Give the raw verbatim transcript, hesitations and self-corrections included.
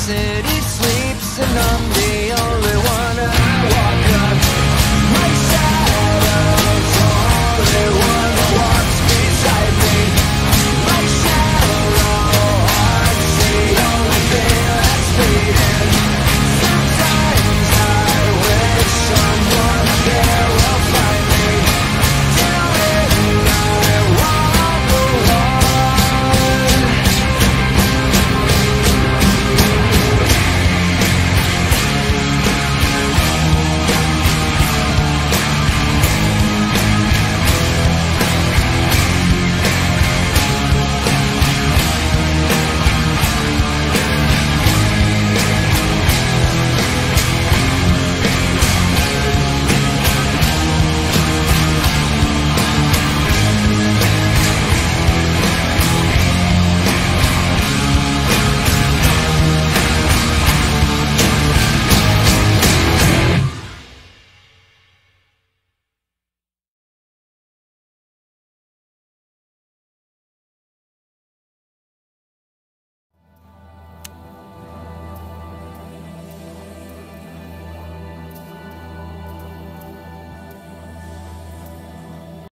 city.